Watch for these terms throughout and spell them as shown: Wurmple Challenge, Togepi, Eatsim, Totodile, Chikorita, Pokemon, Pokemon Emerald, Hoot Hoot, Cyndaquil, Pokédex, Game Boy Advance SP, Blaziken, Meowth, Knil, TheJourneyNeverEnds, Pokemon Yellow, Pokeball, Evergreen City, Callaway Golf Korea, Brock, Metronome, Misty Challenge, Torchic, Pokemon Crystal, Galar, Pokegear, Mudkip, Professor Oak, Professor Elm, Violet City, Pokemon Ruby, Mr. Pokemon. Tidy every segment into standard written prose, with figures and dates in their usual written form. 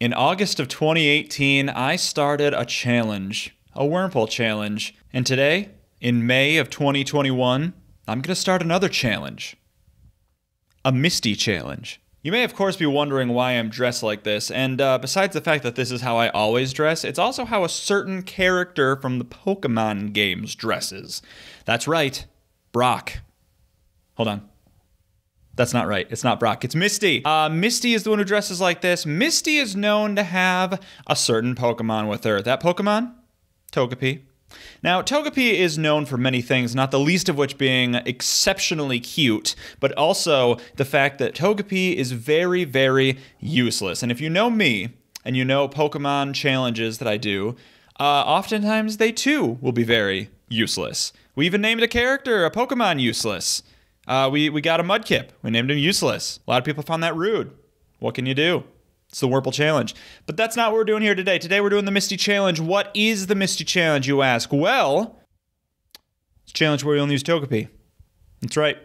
In August of 2018, I started a challenge, a Wurmple challenge. And today, in May of 2021, I'm gonna start another challenge, a Misty challenge. You may of course be wondering why I'm dressed like this, and besides the fact that this is how I always dress, it's also how a certain character from the Pokemon games dresses. That's right, Brock. Hold on. That's not right, it's not Brock, it's Misty. Misty is the one who dresses like this. Misty is known to have a certain Pokemon with her. That Pokemon? Togepi. Now, Togepi is known for many things, not the least of which being exceptionally cute, but also the fact that Togepi is very, very useless. And if you know me, and you know Pokemon challenges that I do, oftentimes they too will be very useless. We even named a character, a Pokemon useless. We got a Mudkip, we named him useless. A lot of people found that rude. What can you do? It's the Wurmple Challenge. But that's not what we're doing here today. Today we're doing the Misty Challenge. What is the Misty Challenge, you ask? Well, it's a challenge where you only use Togepi. That's right.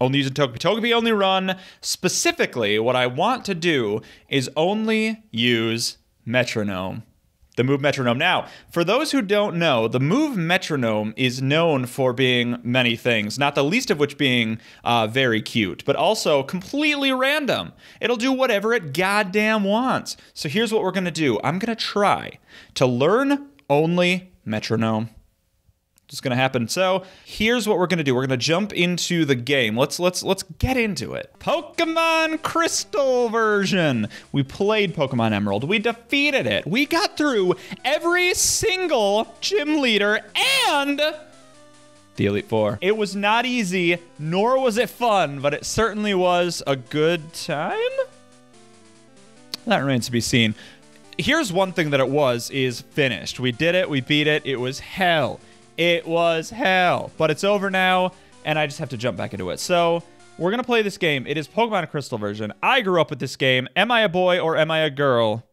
Only using Togepi. Togepi only run. Specifically, what I want to do is only use Metronome. The move Metronome. Now, for those who don't know, the move Metronome is known for being many things, not the least of which being very cute, but also completely random. It'll do whatever it goddamn wants. So here's what we're gonna do. I'm gonna try to learn only Metronome. It's gonna happen. So here's what we're gonna do. We're gonna jump into the game. Let's get into it. Pokemon Crystal version. We played Pokemon Emerald. We defeated it. We got through every single gym leader and the Elite Four. It was not easy, nor was it fun, but it certainly was a good time. That remains to be seen. Here's one thing that it was, is finished. We did it, we beat it, it was hell. It was hell, but it's over now, and I just have to jump back into it. So we're gonna play this game. It is Pokemon Crystal version. I grew up with this game. Am I a boy or am I a girl?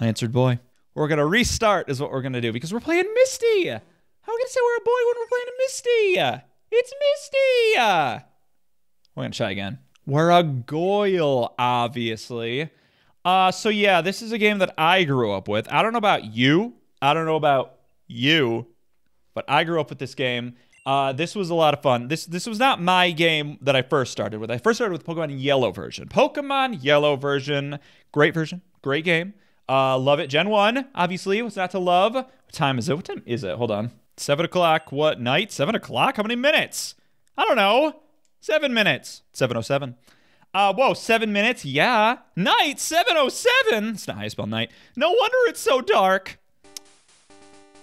I answered boy. We're gonna restart is what we're gonna do because we're playing Misty. How are we gonna say we're a boy when we're playing Misty? It's Misty. We're gonna try again. We're a Goyle, obviously. So yeah, this is a game that I grew up with. I don't know about you. I don't know about you, but I grew up with this game. This was a lot of fun. This was not my game that I first started with. I first started with Pokemon Yellow version. Pokemon Yellow version, great game. Love it. Gen 1, obviously, what's not to love? What time is it? What time is it? Hold on. 7 o'clock, what night? 7 o'clock? How many minutes? I don't know. 7 minutes. 7:07. Whoa, 7 minutes? Yeah. Night, 7:07. It's not how you spell night. No wonder it's so dark.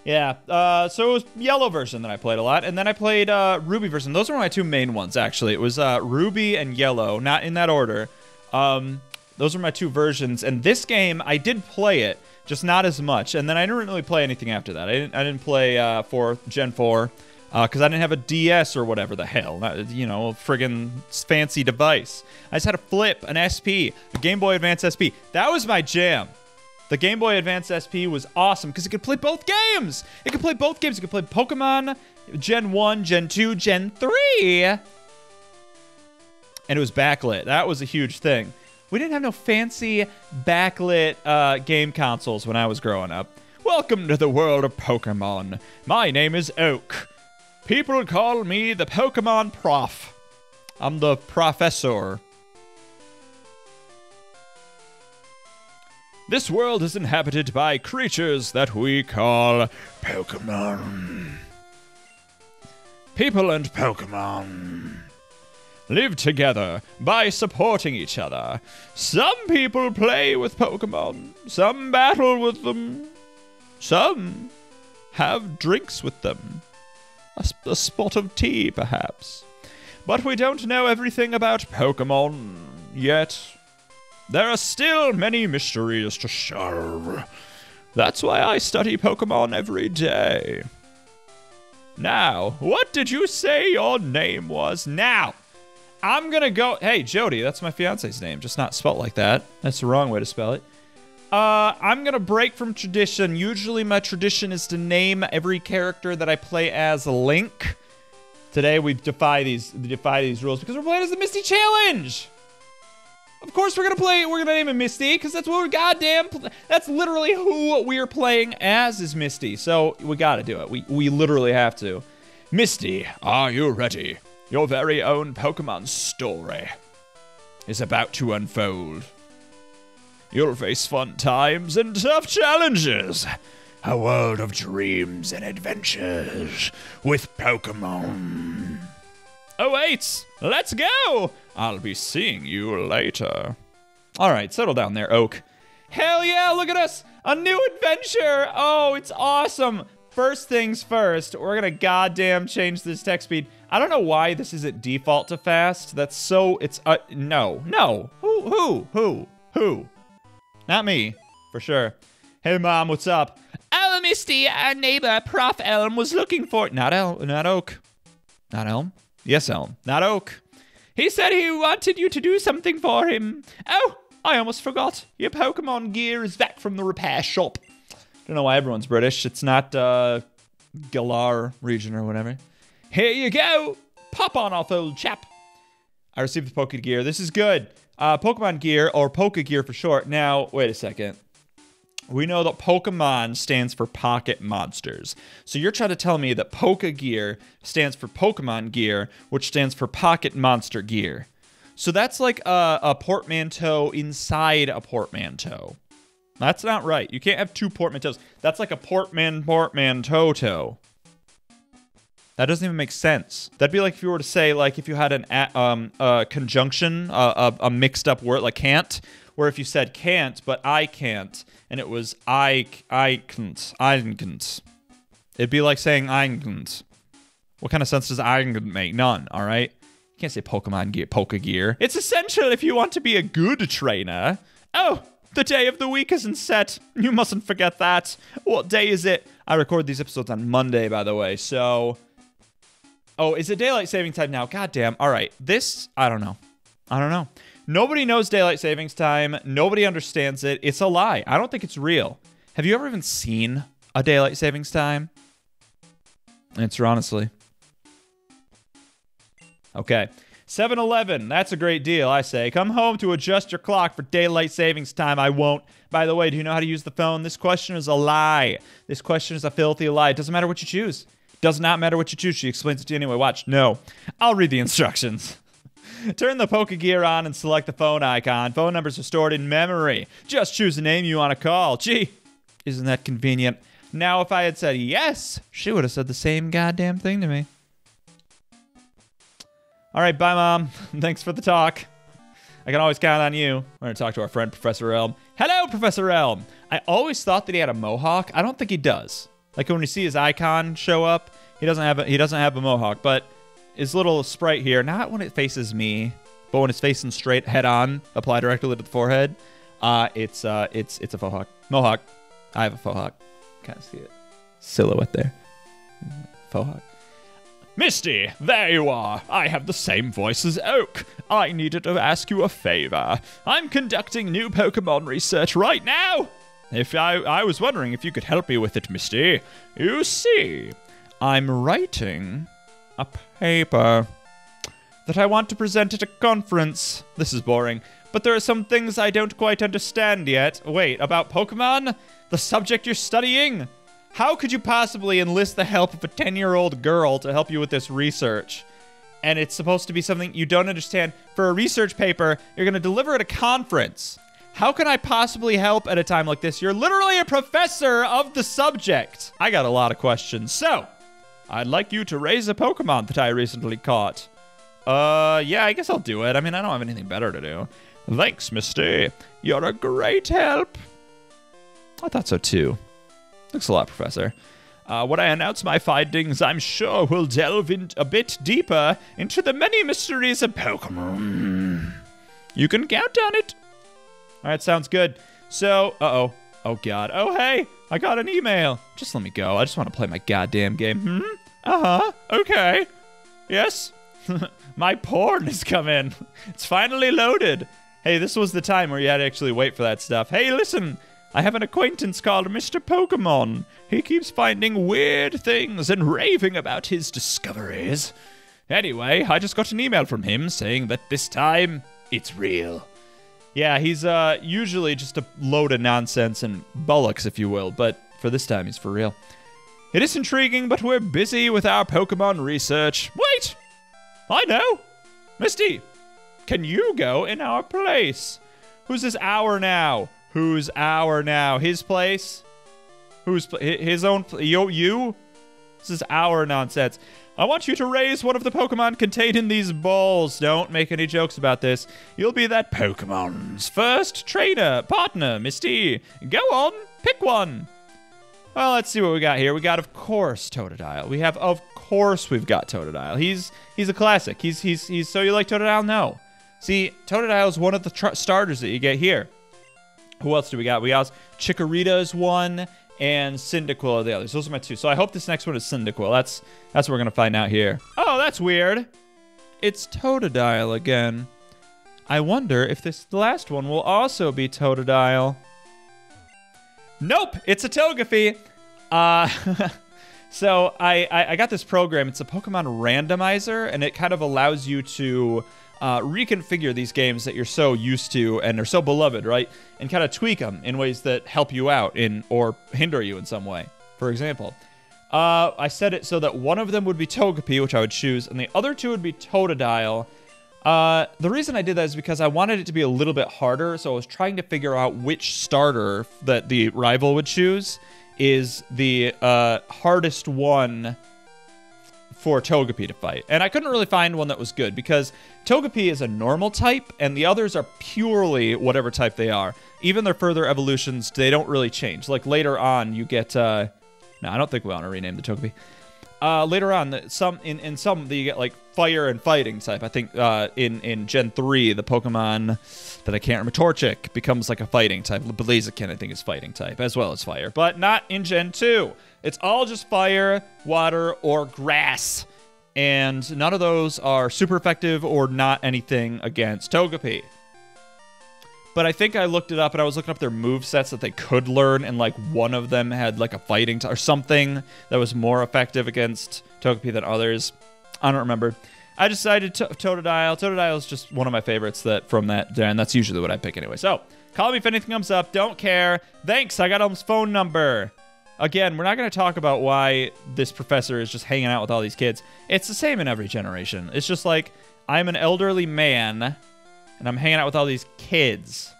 Yeah, so it was Yellow version that I played a lot, and then I played Ruby version. Those were my two main ones, actually. It was Ruby and Yellow, not in that order. Those were my two versions, and this game, I did play it, just not as much, and then I didn't really play anything after that. I didn't play for Gen 4, because I didn't have a DS or whatever the hell, not, you know, a friggin' fancy device. I just had a flip, an SP, a Game Boy Advance SP. That was my jam. The Game Boy Advance SP was awesome because it could play both games. It could play both games. It could play Pokemon, Gen 1, Gen 2, Gen 3. And it was backlit. That was a huge thing. We didn't have no fancy backlit game consoles when I was growing up. Welcome to the world of Pokemon. My name is Oak. People call me the Pokemon Prof. I'm the professor. This world is inhabited by creatures that we call Pokemon. People and Pokemon live together by supporting each other. Some people play with Pokemon, some battle with them, some have drinks with them, a spot of tea perhaps. But we don't know everything about Pokemon yet. There are still many mysteries to solve. That's why I study Pokemon every day. Now, what did you say your name was? Now, I'm gonna go, hey, Jody, that's my fiance's name, just not spelt like that. That's the wrong way to spell it. I'm gonna break from tradition. Usually my tradition is to name every character that I play as Link. Today we defy these rules because we're playing as the Misty Challenge. Of course we're gonna play, we're gonna name him Misty, because that's what we're goddamn, that's literally who we're playing as is Misty. So we gotta do it, we literally have to. Misty, are you ready? Your very own Pokemon story is about to unfold. You'll face fun times and tough challenges. A world of dreams and adventures with Pokemon. Oh wait, let's go! I'll be seeing you later. All right, settle down there, Oak. Hell yeah, look at us! A new adventure! Oh, it's awesome! First things first, we're gonna goddamn change this text speed. I don't know why this isn't default to fast. That's so, it's, no. Who? Not me, for sure. Hey Mom, what's up? Oh, Misty, our neighbor, Prof. Elm, was looking for, not Oak. Not Elm? Yes, Elm, not Oak. He said he wanted you to do something for him. Oh, I almost forgot. Your Pokemon gear is back from the repair shop. Don't know why everyone's British. It's not Galar region or whatever. Here you go. Pop on off, old chap. I received the Pokegear. This is good. Pokemon gear, or Pokegear for short. Now, wait a second. We know that Pokemon stands for Pocket Monsters. So you're trying to tell me that Pokegear stands for Pokemon Gear, which stands for Pocket Monster Gear. So that's like a portmanteau inside a portmanteau. That's not right. You can't have two portmanteaus. That's like a portmanteau. That doesn't even make sense. That'd be like if you were to say, like, if you had an a conjunction, a mixed up word, like can't, where if you said can't, but I can't, and it was I can't. It'd be like saying I can't. What kind of sense does I can't make? None, all right? You can't say Pokemon gear, Pokegear. It's essential if you want to be a good trainer. Oh! The day of the week isn't set. You mustn't forget that. What day is it? I record these episodes on Monday, by the way, so... Oh, is it Daylight Saving Time now? Goddamn. All right. This, I don't know. Nobody knows Daylight Savings Time. Nobody understands it. It's a lie. I don't think it's real. Have you ever even seen a Daylight Savings Time? Answer honestly. Okay. 7-Eleven, that's a great deal, I say. Come home to adjust your clock for daylight savings time. I won't. By the way, do you know how to use the phone? This question is a lie. This question is a filthy lie. It doesn't matter what you choose. Does not matter what you choose. She explains it to you anyway. Watch. No. I'll read the instructions. Turn the Pokegear on and select the phone icon. Phone numbers are stored in memory. Just choose the name you want to call. Gee, isn't that convenient? Now, if I had said yes, she would have said the same goddamn thing to me. All right, bye, Mom. Thanks for the talk. I can always count on you. We're going to talk to our friend, Professor Elm. Hello, Professor Elm. I always thought that he had a mohawk. I don't think he does. Like, when you see his icon show up, he doesn't have a mohawk. But his little sprite here, not when it faces me, but when it's facing straight head on, applied directly to the forehead, it's a faux hawk. Mohawk. I have a faux hawk. Kind of see it. Silhouette there. Faux hawk. Misty, there you are. I have the same voice as Oak. I needed to ask you a favor. I'm conducting new Pokemon research right now. If I was wondering if you could help me with it, Misty. You see, I'm writing a paper that I want to present at a conference. This is boring, but there are some things I don't quite understand yet. Wait, about Pokemon? The subject you're studying? How could you possibly enlist the help of a 10-year-old girl to help you with this research? And it's supposed to be something you don't understand. For a research paper, you're going to deliver at a conference. How can I possibly help at a time like this? You're literally a professor of the subject. I got a lot of questions. So, I'd like you to raise a Pokemon that I recently caught. Yeah, I guess I'll do it. I mean, I don't have anything better to do. Thanks, Misty. You're a great help. I thought so, too. Thanks a lot, Professor. When I announce my findings, I'm sure we'll delve in a bit deeper into the many mysteries of Pokemon. You can count on it. All right, sounds good. So, uh-oh. Oh, God. Oh, hey, I got an email. Just let me go. I just want to play my goddamn game. Hmm? Uh-huh. Okay. Yes? My porn has come in. It's finally loaded. Hey, this was the time where you had to actually wait for that stuff. Hey, listen. I have an acquaintance called Mr. Pokemon. He keeps finding weird things and raving about his discoveries. Anyway, I just got an email from him saying that this time, it's real. Yeah, he's usually just a load of nonsense and bollocks, if you will, but for this time, he's for real. It is intriguing, but we're busy with our Pokemon research. Wait! I know! Misty, can you go in our place? Who's this hour now? Who's our now? His place? Who's his own? You? This is our nonsense. I want you to raise one of the Pokemon contained in these balls. Don't make any jokes about this. You'll be that Pokemon's first trainer, partner, Misty. Go on, pick one. Well, let's see what we got here. We got, of course, Totodile. We have, of course, we've got Totodile. He's a classic. He's so you like Totodile? No. See, Totodile is one of the starters that you get here. Who else do we got? We got Chikorita is one. And Cyndaquil are the others. Those are my two. So I hope this next one is Cyndaquil. That's what we're gonna find out here. Oh, that's weird. It's Totodile again. I wonder if this last one will also be Totodile. Nope, it's a Togepi. So I got this program. It's a Pokemon randomizer, and it kind of allows you to reconfigure these games that you're so used to and are so beloved, right? And kind of tweak them in ways that help you out in or hinder you in some way. For example, I set it so that one of them would be Togepi, which I would choose, and the other two would be Totodile. The reason I did that is because I wanted it to be a little bit harder, so I was trying to figure out which starter that the rival would choose is the hardest one for Togepi to fight. And I couldn't really find one that was good because Togepi is a normal type and the others are purely whatever type they are. Even their further evolutions, they don't really change. Like later on, you get... no, I don't think we want to rename the Togepi. Later on, in some, you get like fire and fighting type. I think in Gen 3, the Pokemon that I can't remember, Torchic, becomes like a fighting type. Blaziken, I think, is fighting type, as well as fire. But not in Gen 2. It's all just fire, water, or grass. And none of those are super effective or not anything against Togepi. But I think I looked it up, and I was looking up their movesets that they could learn, and, like, one of them had, like, a fighting or something that was more effective against Togepi than others. I don't remember. I decided Totodile. Totodile is just one of my favorites from that, and that's usually what I pick anyway. So, call me if anything comes up. Don't care. Thanks, I got Elm's phone number. Again, we're not going to talk about why this professor is just hanging out with all these kids. It's the same in every generation. It's just like, I'm an elderly man... and I'm hanging out with all these kids.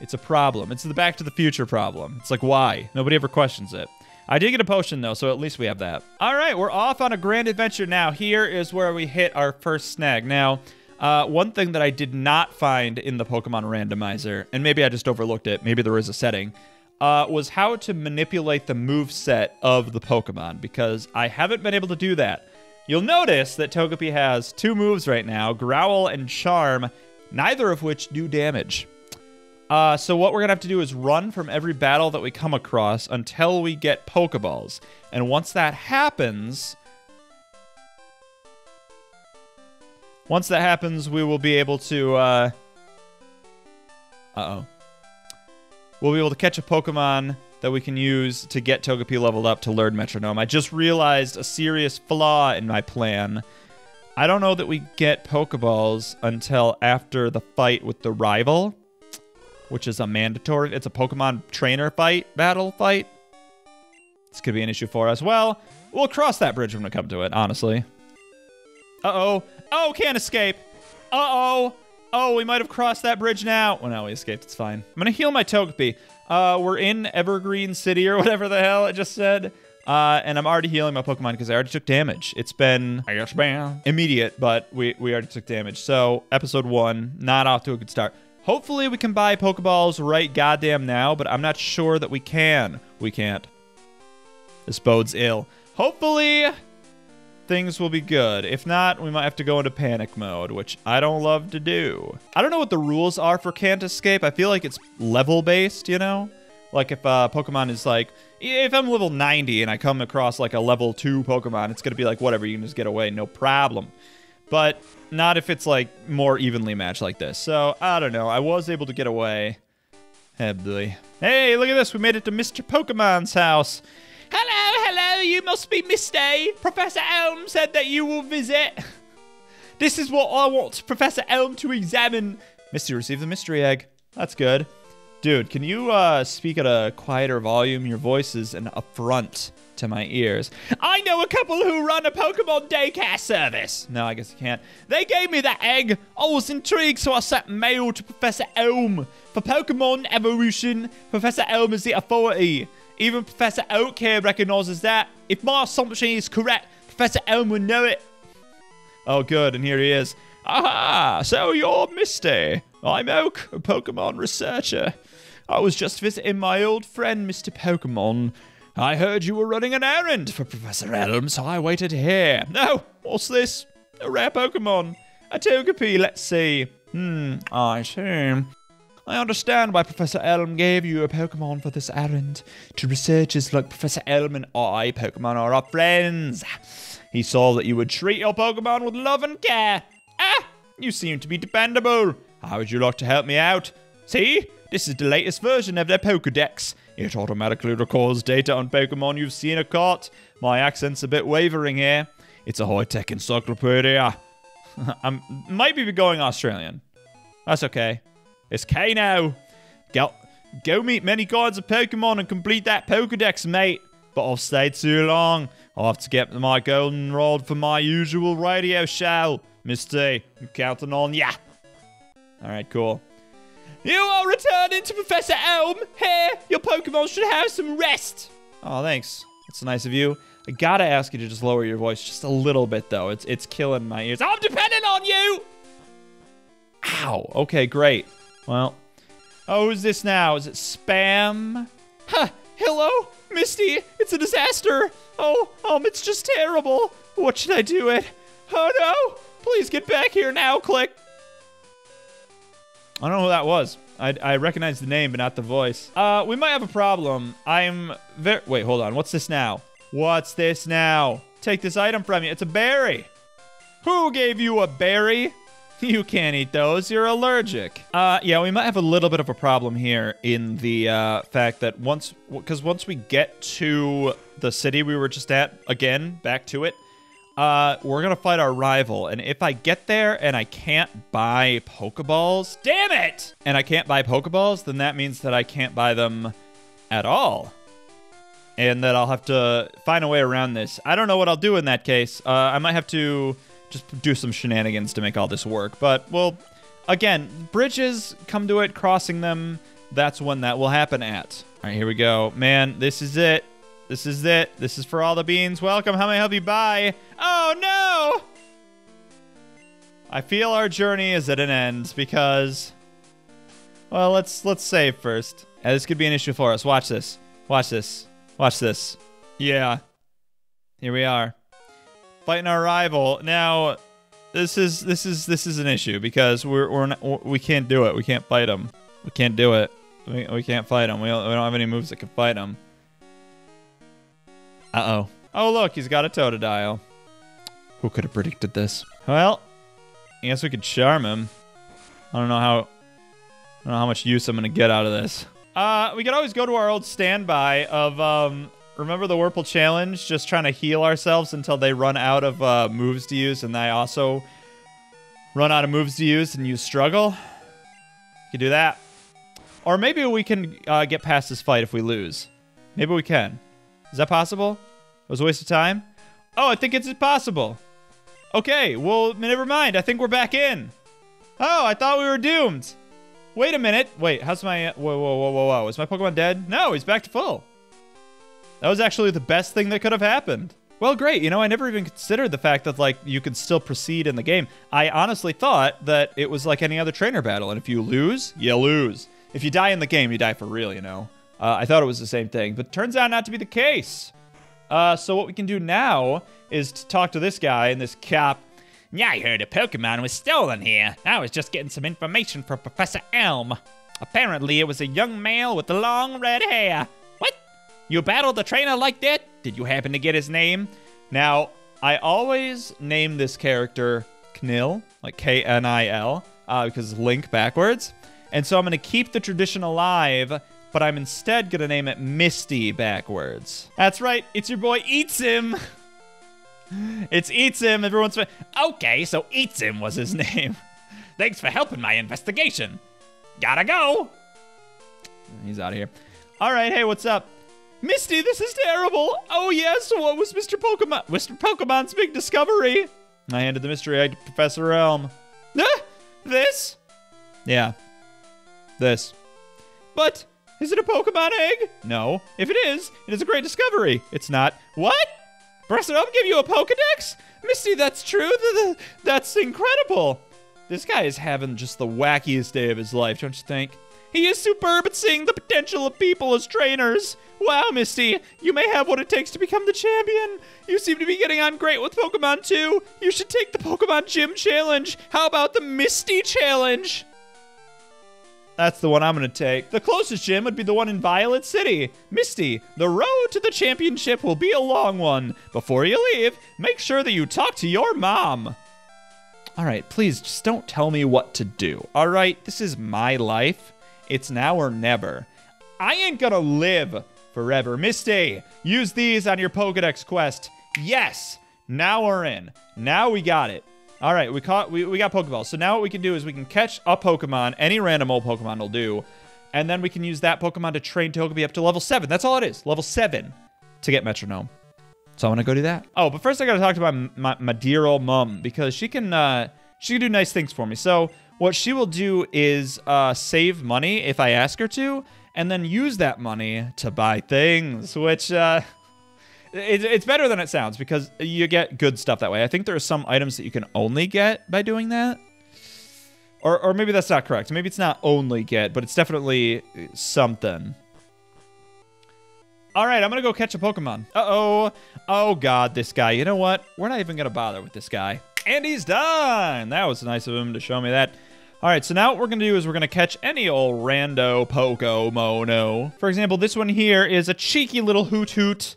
It's a problem. It's the Back to the Future problem. It's like, why? Nobody ever questions it. I did get a potion, though, so at least we have that. All right, we're off on a grand adventure now. Here is where we hit our first snag. Now, one thing that I did not find in the Pokemon randomizer, and maybe I just overlooked it, maybe there is a setting, was how to manipulate the moveset of the Pokemon, because I haven't been able to do that. You'll notice that Togepi has two moves right now, Growl and Charm, neither of which do damage. So what we're going to have to do is run from every battle that we come across until we get Pokeballs. And once that happens, we will be able to... We'll be able to catch a Pokemon that we can use to get Togepi leveled up to learn Metronome. I just realized a serious flaw in my plan. I don't know that we get Pokeballs until after the fight with the rival, which is a mandatory. It's a Pokemon trainer fight, battle fight. This could be an issue for us. Well, we'll cross that bridge when we come to it, honestly. Uh-oh. Oh, can't escape. Uh-oh. Oh, we might have crossed that bridge now. Well, no, we escaped. It's fine. I'm going to heal my Togepi. We're in Evergreen City or whatever the hell I just said. And I'm already healing my Pokemon because I already took damage. It's been immediate, but we already took damage. So, episode 1, not off to a good start. Hopefully we can buy Pokeballs right goddamn now, but I'm not sure that we can. We can't. This bodes ill. Hopefully... things will be good. If not, we might have to go into panic mode, which I don't love to do. I don't know what the rules are for Can't Escape. I feel like it's level-based, you know? Like if Pokemon is like, if I'm level 90 and I come across like a level 2 Pokemon, it's gonna be like, whatever, you can just get away, no problem. But not if it's like more evenly matched like this. So, I don't know. I was able to get away. Hey, boy. Hey, look at this. We made it to Mr. Pokemon's house. Hello, hello, you must be Misty. Professor Elm said that you will visit. This is what I want Professor Elm to examine Misty received the mystery egg. That's good. Dude, can you speak at a quieter volume? Your voice is an affront to my ears. I know a couple who run a Pokemon daycare service. No, I guess I can't. They gave me that egg. I was intrigued, so I sent mail to Professor Elm. For Pokemon evolution, Professor Elm is the authority. Even Professor Oak here recognizes that. If my assumption is correct, Professor Elm would know it. Oh, good, and here he is. Aha, so you're Misty. I'm Oak, a Pokemon researcher. I was just visiting my old friend, Mr. Pokemon. I heard you were running an errand for Professor Elm, so I waited here. No, what's this? A rare Pokemon. A Togepi, let's see. I see. I understand why Professor Elm gave you a Pokemon for this errand. To researchers like Professor Elm and I, Pokemon are our friends. He saw that you would treat your Pokemon with love and care. Ah, you seem to be dependable. How would you like to help me out? See? This is the latest version of their Pokedex. It automatically records data on Pokemon you've seen a cart. My accent's a bit wavering here. It's a high-tech encyclopedia. I might be going Australian. That's okay. It's K now. Go meet many guides of Pokemon and complete that Pokedex, mate. But I've stayed too long. I'll have to get my golden rod for my usual radio show. Misty, I'm counting on ya. Alright, cool. You are returning to Professor Elm. Here, your Pokemon should have some rest. Oh, thanks. That's nice of you. I gotta ask you to just lower your voice just a little bit, though. It's killing my ears. I'm depending on you! Ow. Okay, great. Well. Oh, who's this now? Is it spam? Huh. Hello? Misty, it's a disaster. Oh, it's just terrible. What should I do it? Oh, no. Please get back here now, click. I don't know who that was. I recognize the name, but not the voice. We might have a problem. Wait, hold on. What's this now? What's this now? Take this item from you. It's a berry. Who gave you a berry? You can't eat those. You're allergic. Yeah, we might have a little bit of a problem here in the fact that once we get to the city we were just at, again, back to it, we're gonna fight our rival, and if I get there and I can't buy Pokeballs, damn it! And I can't buy Pokeballs, then that means that I can't buy them at all. And that I'll have to find a way around this. I don't know what I'll do in that case. I might have to just do some shenanigans to make all this work. But, well, again, bridges, come to it, crossing them, that's when that will happen at. All right, here we go. Man, this is it. This is it. This is for all the beans. Welcome. How may I help you? Bye. Oh, no! I feel our journey is at an end because... Well, let's save first. Yeah, this could be an issue for us. Watch this. Watch this. Watch this. Yeah. Here we are. Fighting our rival. Now, this is an issue because we can't do it. We can't fight him. We can't do it. We can't fight him. We don't have any moves that can fight him. Uh-oh. Oh, look, he's got a Totodile. Who could have predicted this? Well, I guess we could charm him. I don't know how much use I'm gonna get out of this. We could always go to our old standby of, remember the Wurmple Challenge? Just trying to heal ourselves until they run out of, moves to use, and I also run out of moves to use, and you struggle? You could do that. Or maybe we can, get past this fight if we lose. Maybe we can. Is that possible? It was a waste of time? Oh, I think it's impossible. Okay, well, never mind. I think we're back in. Oh, I thought we were doomed. Wait a minute. Wait, how's my... Whoa, whoa, whoa, whoa, whoa. Is my Pokemon dead? No, he's back to full. That was actually the best thing that could have happened. Well, great. You know, I never even considered the fact that, like, you can still proceed in the game. I honestly thought that it was like any other trainer battle. And if you lose, you lose. If you die in the game, you die for real, you know. I thought it was the same thing, but turns out not to be the case. So what we can do now is to talk to this guy and this cop. Yeah, I heard a Pokemon was stolen here. I was just getting some information from Professor Elm. Apparently, it was a young male with the long red hair. What? You battled the trainer like that? Did you happen to get his name? Now, I always name this character Knil, like K-N-I-L, because Link backwards. And so I'm going to keep the tradition alive, but I'm instead gonna name it Misty backwards. That's right, it's your boy Eatsim. It's Eatsim, everyone's... Okay, so Eatsim was his name. Thanks for helping my investigation. Gotta go. He's out of here. All right, hey, what's up? Misty, this is terrible. Oh, yes, what was Mr. Pokemon? Mr. Pokemon's big discovery. I handed the mystery egg to Professor Elm. Ah, this? Yeah, this. But is it a Pokemon egg? No. If it is a great discovery. It's not. What? Professor Elm gave you a Pokedex? Misty, that's true. That's incredible. This guy is having just the wackiest day of his life, don't you think? He is superb at seeing the potential of people as trainers. Wow, Misty, you may have what it takes to become the champion. You seem to be getting on great with Pokemon, too. You should take the Pokemon Gym Challenge. How about the Misty Challenge? That's the one I'm gonna take. The closest gym would be the one in Violet City. Misty, the road to the championship will be a long one. Before you leave, make sure that you talk to your mom. All right, please just don't tell me what to do. All right, this is my life. It's now or never. I ain't gonna live forever. Misty, use these on your Pokedex quest. Yes, now we're in. Now we got it. All right, we got Pokeballs. So now what we can do is we can catch a Pokemon, any random old Pokemon will do, and then we can use that Pokemon to train Togepi up to level 7. That's all it is, level 7 to get Metronome. So I'm gonna go do that. Oh, but first I gotta talk to my dear old mom, because she can do nice things for me. So what she will do is save money if I ask her to, and then use that money to buy things, which it's better than it sounds because you get good stuff that way. I think there are some items that you can only get by doing that. Or maybe that's not correct. Maybe it's not only get, but it's definitely something. All right, I'm gonna go catch a Pokemon. Uh-oh. Oh God, this guy. You know what? We're not even gonna bother with this guy. And he's done. That was nice of him to show me that. All right, so now what we're gonna do is we're gonna catch any old rando Pokemono. For example, this one here is a cheeky little Hoot Hoot.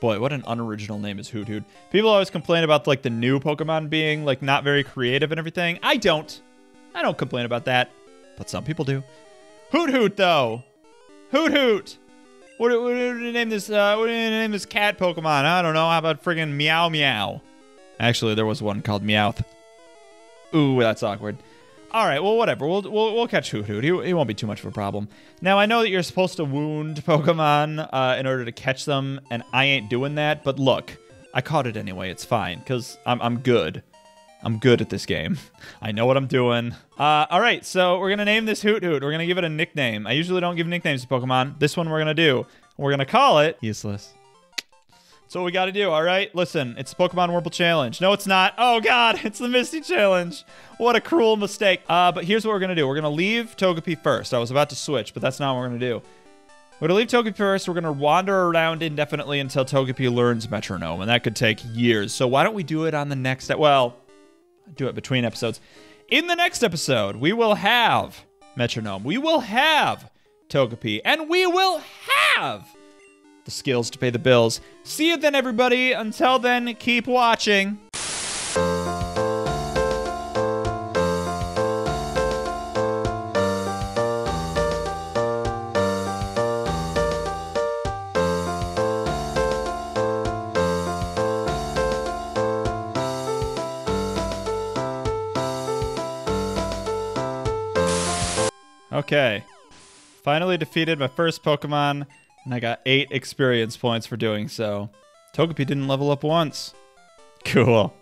Boy, what an unoriginal name is Hoot Hoot. People always complain about like the new Pokemon being like not very creative and everything. I don't complain about that, but some people do. Hoot Hoot though. Hoot Hoot. What do you name this? What do you name this cat Pokemon? I don't know. How about friggin' Meow Meow? Actually, there was one called Meowth. Ooh, that's awkward. All right, well, whatever. We'll catch Hoot Hoot. He won't be too much of a problem. Now, I know that you're supposed to wound Pokemon in order to catch them, and I ain't doing that. But look, I caught it anyway. It's fine, because I'm good. I'm good at this game. I know what I'm doing. All right, so we're going to name this Hoot Hoot. We're going to give it a nickname. I usually don't give nicknames to Pokemon. This one we're going to do. We're going to call it Useless. That's what we got to do, all right? Listen, it's the Pokemon Wurmple Challenge. No, it's not. Oh, God, it's the Misty Challenge. What a cruel mistake. But here's what we're going to do. We're going to leave Togepi first. I was about to switch, but that's not what we're going to do. We're going to leave Togepi first. We're going to wander around indefinitely until Togepi learns Metronome, and that could take years. So why don't we do it on the next... Well, do it between episodes. In the next episode, we will have Metronome. We will have Togepi. And we will have the skills to pay the bills. See you then, everybody. Until then, keep watching. Okay, finally defeated my first Pokemon, and I got 8 experience points for doing so. Togepi didn't level up once. Cool.